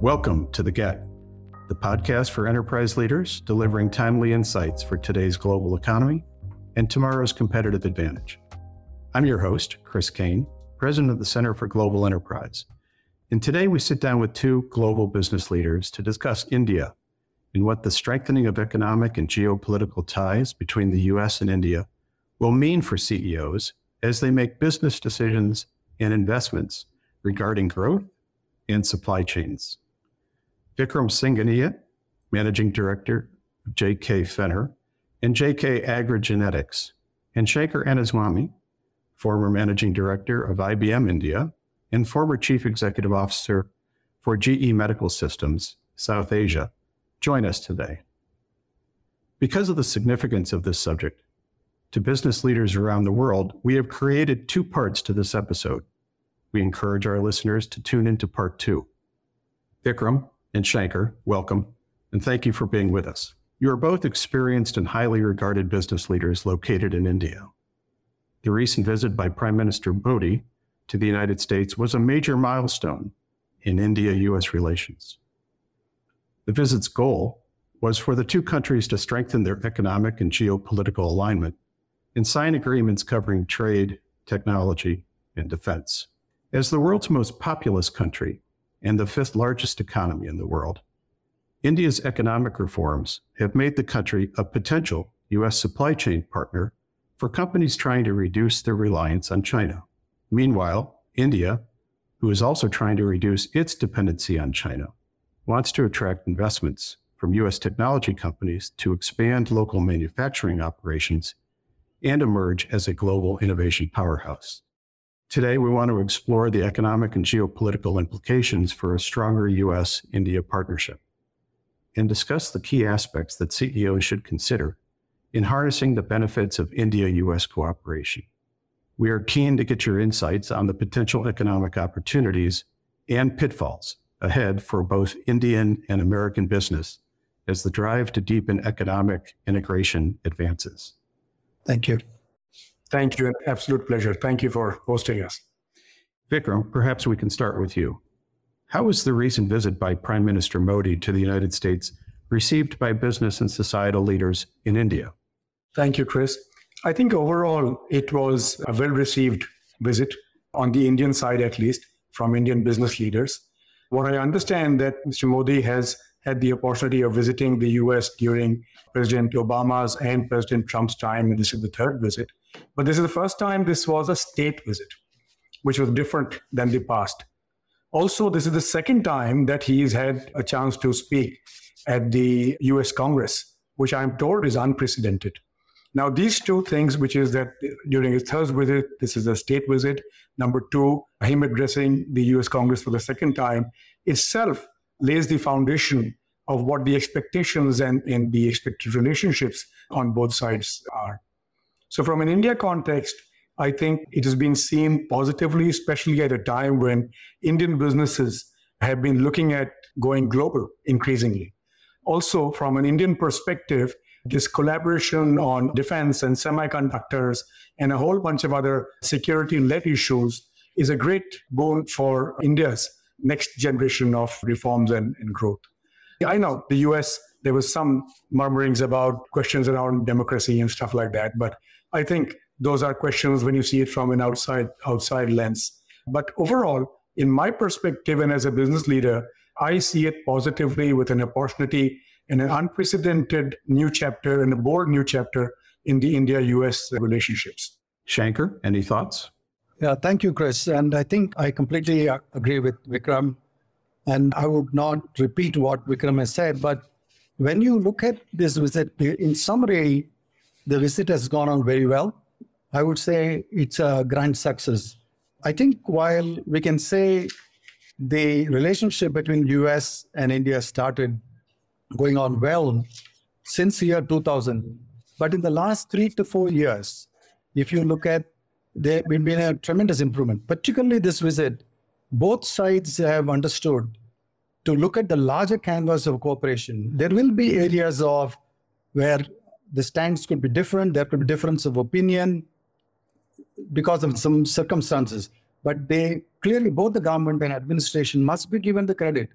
Welcome to The GET, the podcast for enterprise leaders delivering timely insights for today's global economy and tomorrow's competitive advantage. I'm your host, Chris Kane, president of the Center for Global Enterprise. And today we sit down with two global business leaders to discuss India and what the strengthening of economic and geopolitical ties between the US and India will mean for CEOs as they make business decisions and investments regarding growth and supply chains. Vikram Singhania, Managing Director of JK Fenner and JK AgriGenetics, and Shankar Anaswamy, former Managing Director of IBM India and former Chief Executive Officer for GE Medical Systems South Asia, join us today. Because of the significance of this subject to business leaders around the world, we have created two parts to this episode. We encourage our listeners to tune into part two. Vikram and Shankar, welcome, and thank you for being with us. You are both experienced and highly regarded business leaders located in India. The recent visit by Prime Minister Modi to the United States was a major milestone in India-US relations. The visit's goal was for the two countries to strengthen their economic and geopolitical alignment and sign agreements covering trade, technology, and defense. As the world's most populous country and the fifth largest economy in the world, India's economic reforms have made the country a potential U.S. supply chain partner for companies trying to reduce their reliance on China. Meanwhile, India, who is also trying to reduce its dependency on China, wants to attract investments from U.S. technology companies to expand local manufacturing operations and emerge as a global innovation powerhouse. Today, we want to explore the economic and geopolitical implications for a stronger U.S.-India partnership and discuss the key aspects that CEOs should consider in harnessing the benefits of India-U.S. cooperation. We are keen to get your insights on the potential economic opportunities and pitfalls ahead for both Indian and American business as the drive to deepen economic integration advances. Thank you. Thank you, an absolute pleasure. Thank you for hosting us. Vikram, perhaps we can start with you. How was the recent visit by Prime Minister Modi to the United States received by business and societal leaders in India? Thank you, Chris. I think overall, it was a well-received visit, on the Indian side at least, from Indian business leaders. What I understand that Mr. Modi has had the opportunity of visiting the US during President Obama's and President Trump's time, and this is the third visit. But this is the first time this was a state visit, which was different than the past. Also, this is the second time that he's had a chance to speak at the US Congress, which I'm told is unprecedented. Now, these two things, which is that during his third visit, this is a state visit. Number two, him addressing the US Congress for the second time itself lays the foundation of what the expectations and the expected relationships on both sides are. So from an India context, I think it has been seen positively, especially at a time when Indian businesses have been looking at going global increasingly. Also, from an Indian perspective, this collaboration on defense and semiconductors and a whole bunch of other security-led issues is a great boon for India's next generation of reforms and growth. I know the US, there was some murmurings about questions around democracy and stuff like that, but I think those are questions when you see it from an outside lens. But overall, in my perspective and as a business leader, I see it positively with an opportunity and an unprecedented new chapter and a bold new chapter in the India-US relationships. Shankar, any thoughts? Yeah, thank you, Chris. And I think I completely agree with Vikram. And I would not repeat what Vikram has said, but when you look at this visit, in summary, the visit has gone on very well. I would say it's a grand success. I think while we can say the relationship between US and India started going on well since year 2000, but in the last 3 to 4 years, if you look at, there's been a tremendous improvement, particularly this visit. Both sides have understood to look at the larger canvas of cooperation. There will be areas of where the stands could be different, there could be difference of opinion because of some circumstances. But they clearly, both the government and administration must be given the credit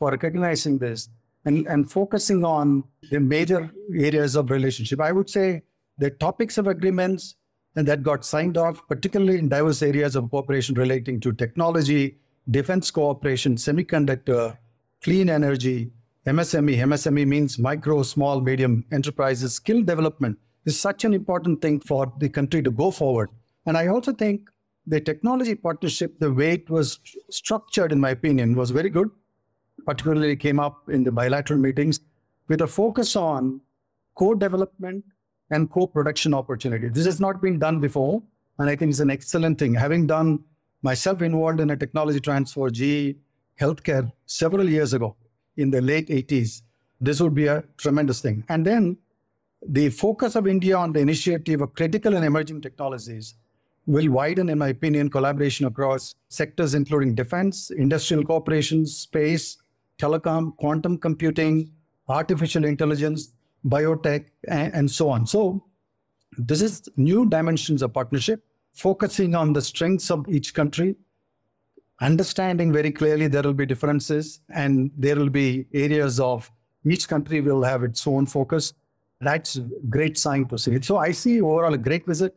for recognizing this and focusing on the major areas of relationship. I would say the topics of agreements and that got signed off, particularly in diverse areas of cooperation relating to technology, defense cooperation, semiconductor, clean energy, MSME. MSME means micro, small, medium enterprises. Skill development is such an important thing for the country to go forward. And I also think the technology partnership, the way it was structured, in my opinion, was very good. Particularly came up in the bilateral meetings with a focus on co-development and co-production opportunities. This has not been done before, and I think it's an excellent thing. Having done myself involved in a technology transfer, GE Healthcare, several years ago, in the late 80s, this would be a tremendous thing. And then the focus of India on the initiative of critical and emerging technologies will widen, in my opinion, collaboration across sectors including defense, industrial cooperation, space, telecom, quantum computing, artificial intelligence, biotech, and so on. So this is new dimensions of partnership, focusing on the strengths of each country, understanding very clearly there will be differences and there will be areas of each country will have its own focus. That's a great sign to see. So I see overall a great visit.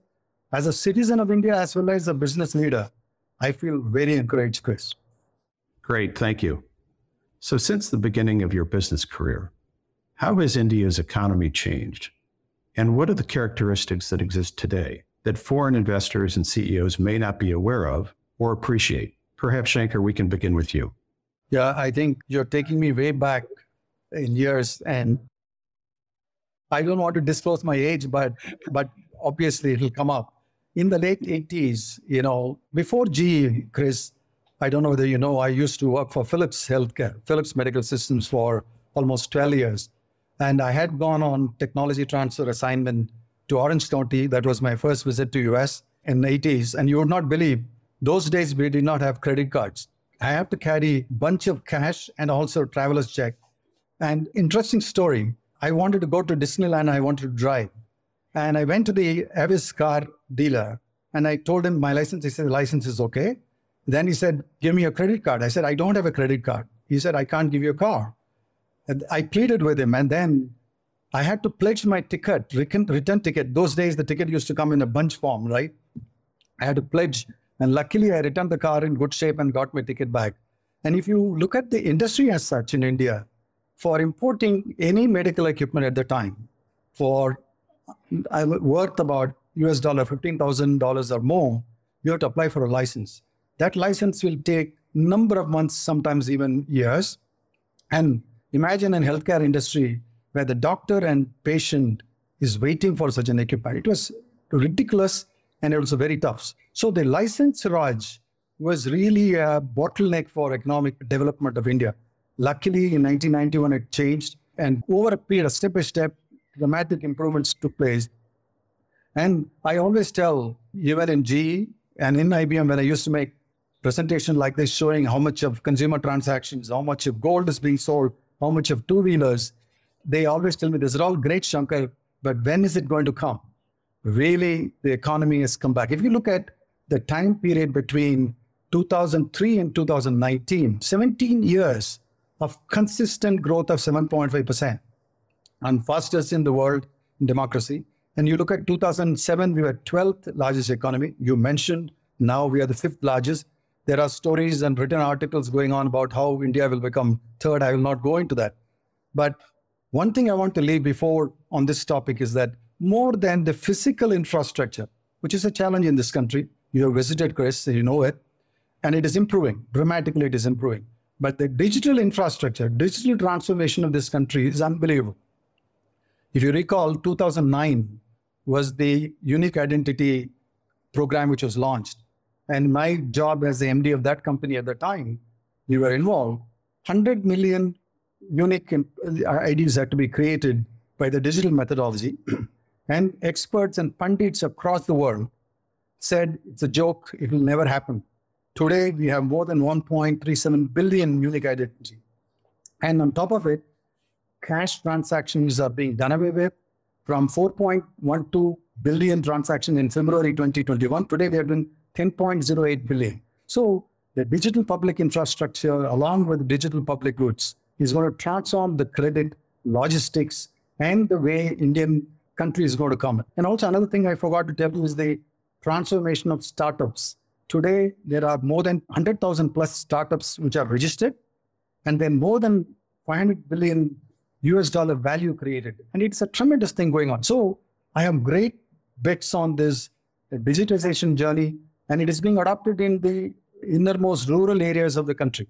As a citizen of India, as well as a business leader, I feel very encouraged, Chris. Great, thank you. So since the beginning of your business career, how has India's economy changed? And what are the characteristics that exist today that foreign investors and CEOs may not be aware of or appreciate? Perhaps, Shankar, we can begin with you. Yeah, I think you're taking me way back in years, and I don't want to disclose my age, but obviously it'll come up. In the late 80s, you know, before GE, Chris, I don't know whether you know, I used to work for Philips Healthcare, Philips Medical Systems for almost 12 years. And I had gone on technology transfer assignment to Orange County. That was my first visit to US in the 80s. And you would not believe, those days, we did not have credit cards. I have to carry a bunch of cash and also traveler's check. And interesting story, I wanted to go to Disneyland, I wanted to drive. And I went to the Avis car dealer and I told him my license. He said, the license is okay. Then he said, give me a credit card. I said, I don't have a credit card. He said, I can't give you a car. And I pleaded with him. And then I had to pledge my ticket, return ticket. Those days, the ticket used to come in a bunch form, right? I had to pledge. And luckily, I returned the car in good shape and got my ticket back. And if you look at the industry as such in India, for importing any medical equipment at the time, for worth about $, $15,000 or more, you have to apply for a license. That license will take a number of months, sometimes even years. And imagine in healthcare industry where the doctor and patient is waiting for such an equipment. It was ridiculous. And it was very tough. So the license Raj was really a bottleneck for economic development of India. Luckily, in 1991, it changed. And over a period, step by step, dramatic improvements took place. And I always tell, even in GE and in IBM, when I used to make presentations like this, showing how much of consumer transactions, how much of gold is being sold, how much of two-wheelers, they always tell me, this is all great, Shankar, but when is it going to come? Really, the economy has come back. If you look at the time period between 2003 and 2019, 17 years of consistent growth of 7.5%, and fastest in the world in democracy. And you look at 2007, we were 12th largest economy. You mentioned now we are the 5th largest. There are stories and written articles going on about how India will become 3rd. I will not go into that. But one thing I want to leave before on this topic is that more than the physical infrastructure, which is a challenge in this country. You have visited, Chris, so you know it. And it is improving. Dramatically, it is improving. But the digital infrastructure, digital transformation of this country is unbelievable. If you recall, 2009 was the unique identity program which was launched. And my job as the MD of that company at the time, we were involved. 100 million unique IDs had to be created by the digital methodology. And experts and pundits across the world said, it's a joke, it will never happen. Today, we have more than 1.37 billion unique identity. And on top of it, cash transactions are being done away with. From 4.12 billion transactions in February 2021, today they have been 10.08 billion. So the digital public infrastructure, along with digital public goods, is going to transform the credit, logistics, and the way Indian country is going to come. And also another thing I forgot to tell you is the transformation of startups. Today, there are more than 100,000 plus startups which are registered, and then more than $500 billion value created. And it's a tremendous thing going on. So I have great bets on this digitization journey, and it is being adopted in the innermost rural areas of the country.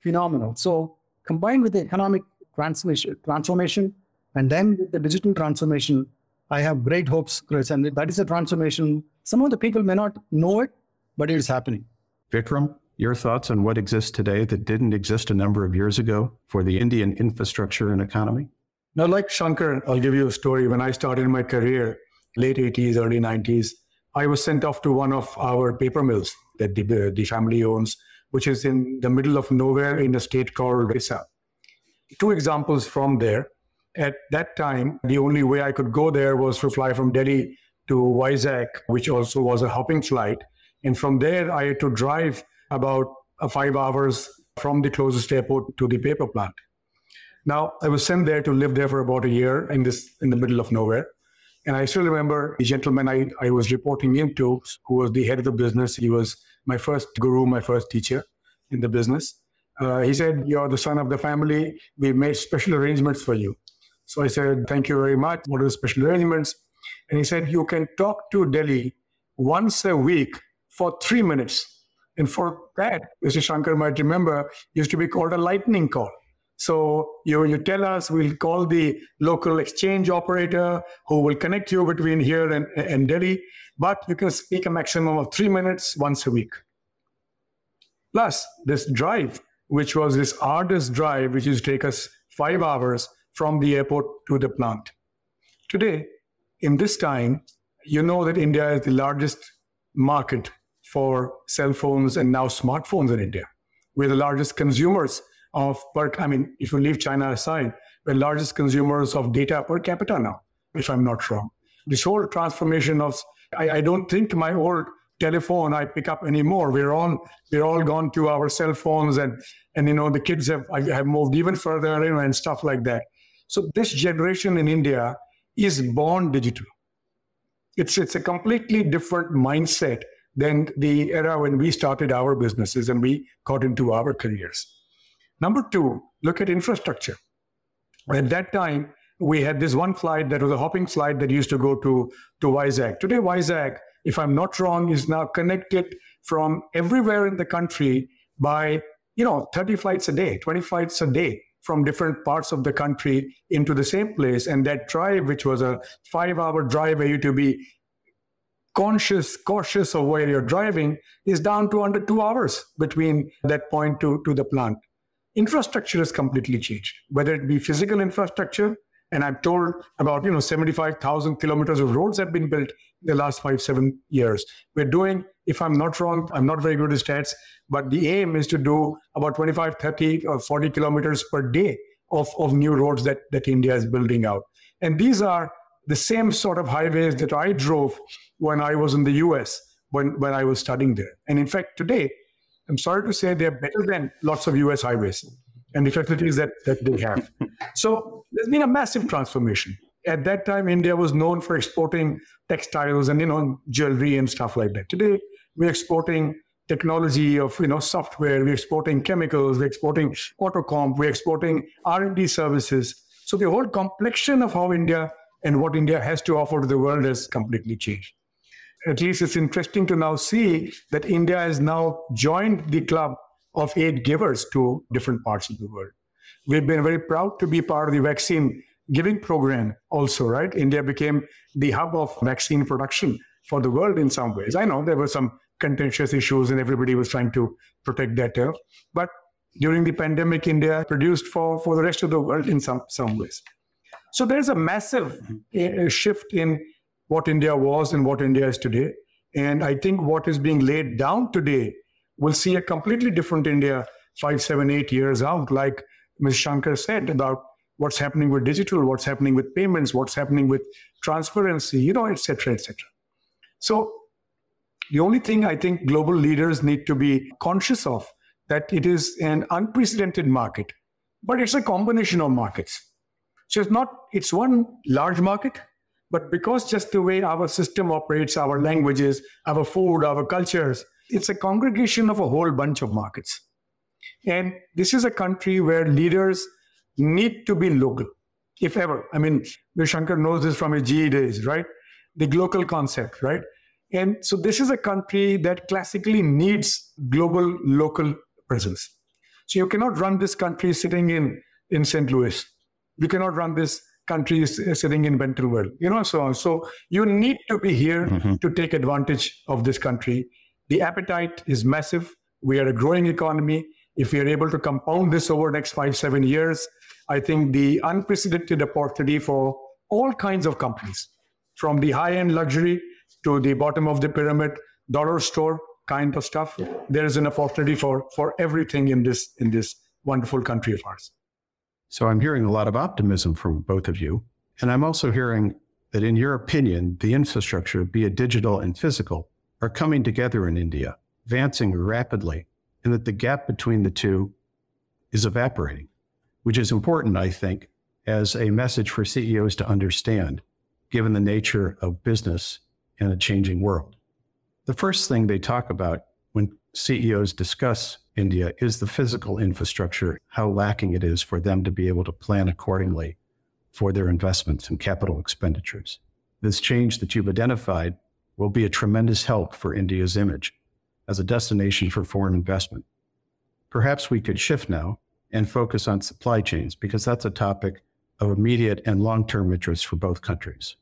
Phenomenal. So combined with the economic transformation and then with the digital transformation, I have great hopes, Chris, and that is a transformation. Some of the people may not know it, but it is happening. Vikram, your thoughts on what exists today that didn't exist a number of years ago for the Indian infrastructure and economy? Now, like Shankar, I'll give you a story. When I started my career, late 80s, early 90s, I was sent off to one of our paper mills that Dishamli owns, which is in the middle of nowhere in a state called Raisau. Two examples from there. At that time, the only way I could go there was to fly from Delhi to Wysak, which also was a hopping flight. And from there, I had to drive about 5 hours from the closest airport to the paper plant. Now, I was sent there to live there for about a year in the middle of nowhere. And I still remember the gentleman I was reporting into, who was the head of the business. He was my first guru, my first teacher in the business. He said, "You're the son of the family. We made special arrangements for you." So I said, "Thank you very much. What are the special arrangements?" And he said, "You can talk to Delhi once a week for 3 minutes." And for that, Mr. Shankar might remember, used to be called a lightning call. So you tell us, we'll call the local exchange operator who will connect you between here and Delhi, but you can speak a maximum of 3 minutes once a week. Plus, this drive, which was this arduous drive, which used to take us 5 hours from the airport to the plant. Today, in this time, you know that India is the largest market for cell phones and now smartphones in India. We're the largest consumers of if you leave China aside, we're largest consumers of data per capita now, if I'm not wrong. This whole transformation of, I don't think my old telephone I pick up anymore. We're all gone to our cell phones and the kids have moved even further and stuff like that. So this generation in India is born digital. It's a completely different mindset than the era when we started our businesses and we got into our careers. Number two, look at infrastructure. At that time, we had this one flight that was a hopping flight that used to go to Vizag. Today, Vizag, if I'm not wrong, is now connected from everywhere in the country by 30 flights a day, 20 flights a day from different parts of the country into the same place. And that drive, which was a 5-hour drive where you to be cautious of where you're driving, is down to under 2 hours between that point to the plant. Infrastructure has completely changed, whether it be physical infrastructure, and I'm told about 75,000 kilometers of roads have been built in the last 5-7 years. We're doing, if I'm not wrong, I'm not very good at stats, but the aim is to do about 25, 30 or 40 kilometers per day of new roads that India is building out. And these are the same sort of highways that I drove when I was in the US, when I was studying there. And in fact, today, I'm sorry to say, they're better than lots of US highways and the facilities that they have. So there's been a massive transformation. At that time, India was known for exporting textiles and, jewelry and stuff like that. Today, we're exporting technology of, software, we're exporting chemicals, we're exporting autocomp, we're exporting R&D services. So the whole complexion of how India and what India has to offer to the world has completely changed. At least it's interesting to now see that India has now joined the club of 8 givers to different parts of the world. We've been very proud to be part of the vaccine giving program also, right? India became the hub of vaccine production for the world in some ways. I know there were some contentious issues and everybody was trying to protect that health. But during the pandemic, India produced for the rest of the world in some ways. So there's a massive shift in what India was and what India is today. And I think what is being laid down today will see a completely different India 5, 7, 8 years out, like Ms. Shankar said about what's happening with digital, what's happening with payments, what's happening with transparency, et cetera. So the only thing I think global leaders need to be conscious of that it is an unprecedented market. but it's a combination of markets. So it's one large market, but because just the way our system operates, our languages, our food, our cultures, it's a congregation of a whole bunch of markets. And this is a country where leaders need to be local, if ever. I mean, Shankar knows this from his GE days, right? The local concept, right? And so this is a country that classically needs global, local presence. So you cannot run this country sitting in St. Louis. You cannot run this country sitting in Bentilville, you know, so on. So you need to be here to take advantage of this country. The appetite is massive. We are a growing economy. If we are able to compound this over the next 5-7 years, I think the unprecedented opportunity for all kinds of companies, from the high-end luxury to the bottom of the pyramid, dollar store kind of stuff, there is an opportunity for everything in this wonderful country of ours. So I'm hearing a lot of optimism from both of you. And I'm also hearing that, in your opinion, the infrastructure, be it digital and physical, are coming together in India, advancing rapidly, and that the gap between the two is evaporating, which is important, I think, as a message for CEOs to understand, given the nature of business in a changing world. The first thing they talk about when CEOs discuss India is the physical infrastructure, how lacking it is for them to be able to plan accordingly for their investments and capital expenditures. This change that you've identified will be a tremendous help for India's image as a destination for foreign investment. Perhaps we could shift now and focus on supply chains, because that's a topic of immediate and long-term interest for both countries.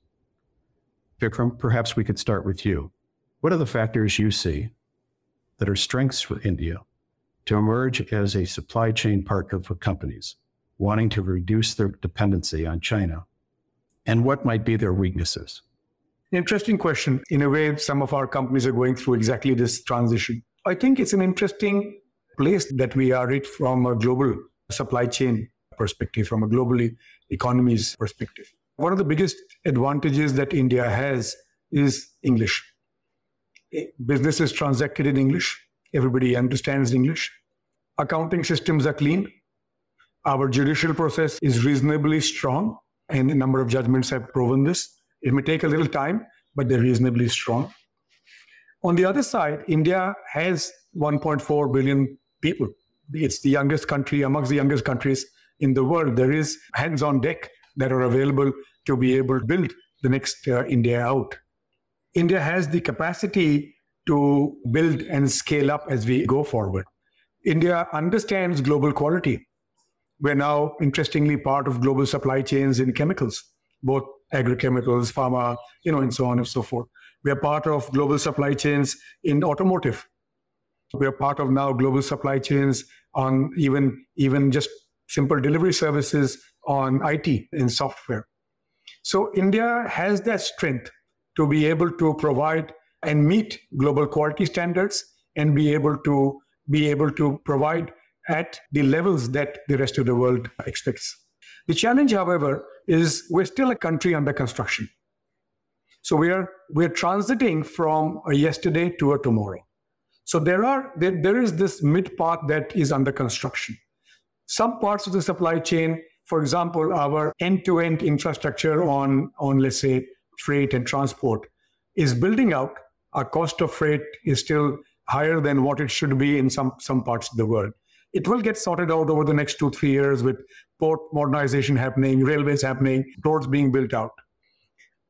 Vikram, perhaps we could start with you. What are the factors you see that are strengths for India to emerge as a supply chain partner for companies wanting to reduce their dependency on China, and what might be their weaknesses? Interesting question. In a way, some of our companies are going through exactly this transition. I think it's an interesting place that we are in from a global supply chain perspective, from a global economy's perspective. One of the biggest advantages that India has is English. Business is transacted in English. Everybody understands English. Accounting systems are clean. Our judicial process is reasonably strong, and a number of judgments have proven this. It may take a little time, but they're reasonably strong. On the other side, India has 1.4 billion people. It's the youngest country, amongst the youngest countries in the world. There is hands on deck that are available to be able to build the next India out. India has the capacity to build and scale up as we go forward. India understands global quality. We're now, interestingly, part of global supply chains in chemicals, both agrochemicals, pharma, you know, and so on and so forth. We are part of global supply chains in automotive. We are part of now global supply chains on even just simple delivery services, on IT and software. So India has that strength to be able to provide and meet global quality standards and be able to provide at the levels that the rest of the world expects. The challenge, however, is we're still a country under construction. So we're transiting from a yesterday to a tomorrow. So there is this mid-path that is under construction. Some parts of the supply chain, for example, our end-to-end infrastructure on, let's say, freight and transport is building out. Our cost of freight is still higher than what it should be in some parts of the world. It will get sorted out over the next 2-3 years with port modernization happening, railways happening, roads being built out.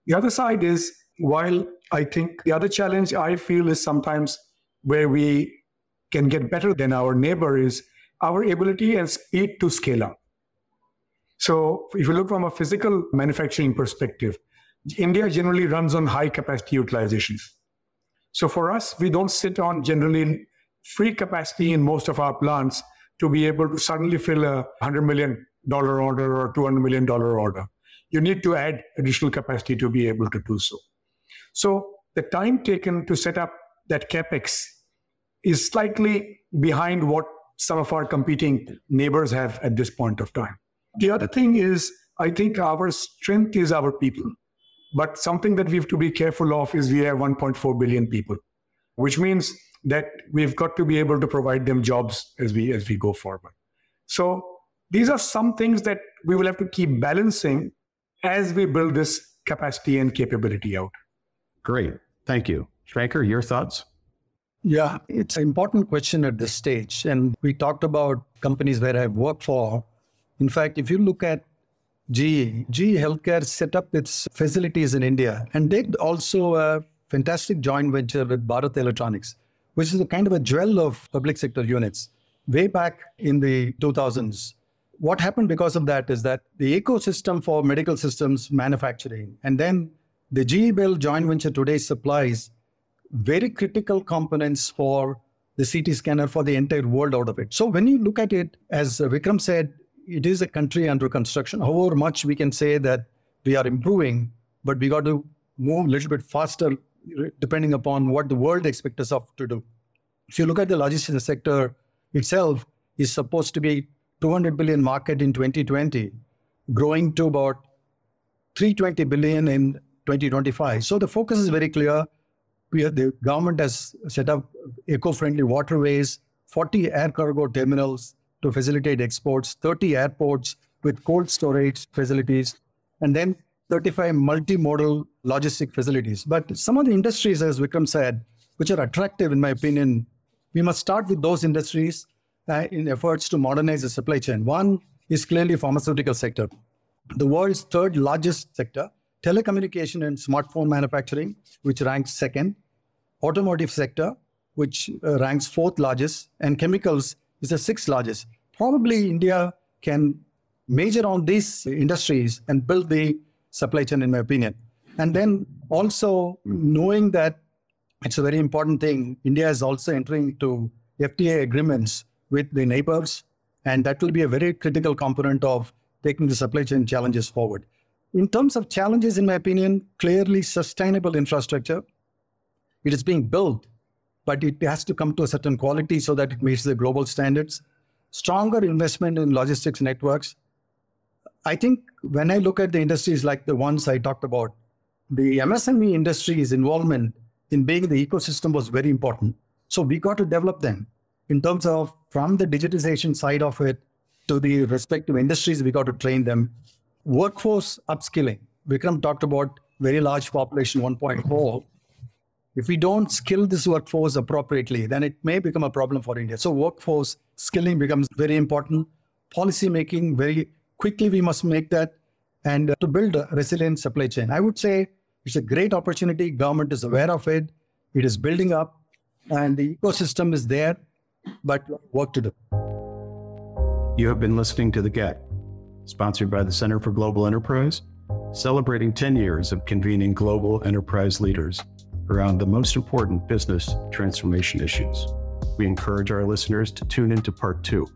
The other side is, while I think the other challenge I feel is sometimes where we can get better than our neighbor is our ability and speed to scale up. So if you look from a physical manufacturing perspective, India generally runs on high capacity utilizations. So for us, we don't sit on generally free capacity in most of our plants to be able to suddenly fill a $100 million order or $200 million order. You need to add additional capacity to be able to do so. So the time taken to set up that CapEx is slightly behind what some of our competing neighbors have at this point of time. The other thing is, I think our strength is our people. But something that we have to be careful of is we have 1.4 billion people, which means that we've got to be able to provide them jobs as we go forward. So these are some things that we will have to keep balancing as we build this capacity and capability out. Great. Thank you. Shankar, your thoughts? Yeah, it's an important question at this stage. And we talked about companies where I've worked for. In fact, if you look at GE Healthcare set up its facilities in India, and they also a fantastic joint venture with Bharat Electronics, which is a kind of a jewel of public sector units way back in the 2000s. What happened because of that is that the ecosystem for medical systems manufacturing, and then the GE Bill joint venture today supplies very critical components for the CT scanner for the entire world out of it. So when you look at it, as Vikram said, it is a country under construction. However much we can say that we are improving, but we got to move a little bit faster depending upon what the world expects us to do. If you look at the logistics sector itself, is supposed to be $200 billion market in 2020, growing to about $320 billion in 2025. So the focus is very clear. The government has set up eco-friendly waterways, 40 air cargo terminals to facilitate exports, 30 airports with cold storage facilities, and then 35 multimodal logistic facilities. But some of the industries, as Vikram said, which are attractive in my opinion, we must start with those industries in efforts to modernize the supply chain. One is clearly pharmaceutical sector, the world's third largest sector. Telecommunication and smartphone manufacturing, which ranks second. Automotive sector, which ranks fourth largest. And chemicals is the sixth largest. Probably India can major on these industries and build the supply chain, in my opinion. And then also knowing that it's a very important thing, India is also entering into FTA agreements with the neighbors, and that will be a very critical component of taking the supply chain challenges forward. In terms of challenges, in my opinion, clearly sustainable infrastructure. It is being built, but it has to come to a certain quality so that it meets the global standards. Stronger investment in logistics networks. I think when I look at the industries like the ones I talked about, the MSME industry's involvement in being the ecosystem was very important. So we got to develop them in terms of from the digitization side of it to the respective industries, we got to train them. Workforce upskilling. Vikram talked about very large population 1.4. If we don't skill this workforce appropriately, then it may become a problem for India. So workforce skilling becomes very important. Policy making, very quickly we must make that and to build a resilient supply chain. I would say it's a great opportunity. Government is aware of it. It is building up and the ecosystem is there, but work to do. You have been listening to The GET, sponsored by the Center for Global Enterprise, celebrating 10 years of convening global enterprise leaders around the most important business transformation issues. We encourage our listeners to tune into part 2.